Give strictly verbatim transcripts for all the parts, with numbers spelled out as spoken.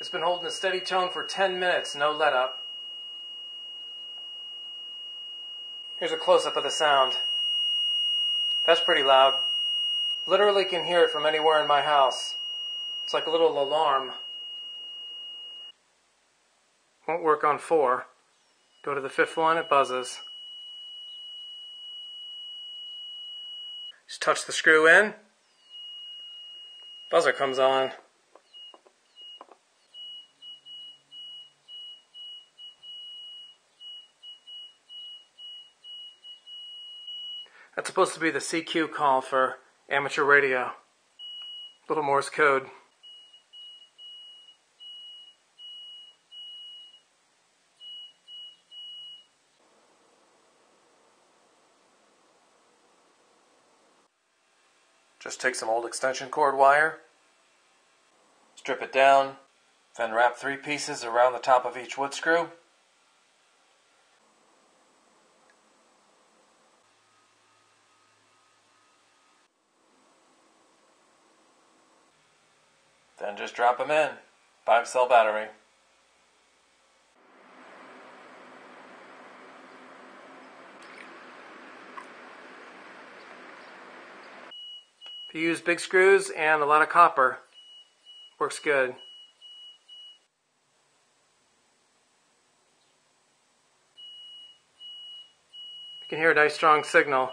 It's been holding a steady tone for ten minutes, no let up. Here's a close-up of the sound. That's pretty loud. Literally can hear it from anywhere in my house. It's like a little alarm. Won't work on four. Go to the fifth one, it buzzes. Just touch the screw in. Buzzer comes on. That's supposed to be the C Q call for amateur radio. Little Morse code. Just take some old extension cord wire, strip it down, then wrap three pieces around the top of each wood screw. Then just drop them in. Five cell battery. If you use big screws and a lot of copper, works good. You can hear a nice strong signal.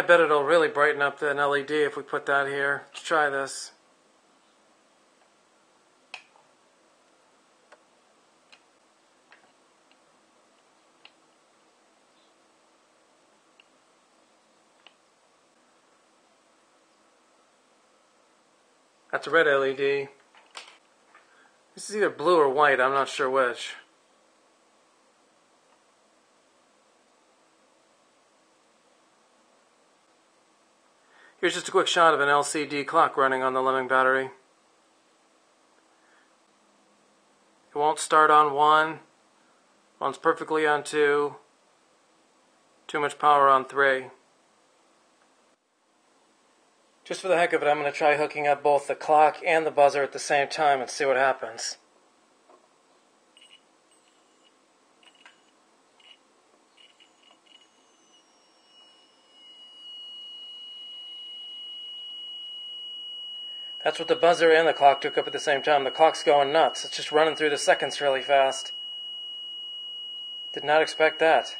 I bet it'll really brighten up the L E D if we put that here. Let's try this. That's a red L E D. This is either blue or white, I'm not sure which. Here's just a quick shot of an L C D clock running on the Lemming battery. It won't start on one. One's perfectly on two. Too much power on three. Just for the heck of it, I'm going to try hooking up both the clock and the buzzer at the same time and see what happens. That's what the buzzer and the clock took up at the same time. The clock's going nuts. It's just running through the seconds really fast. Did not expect that.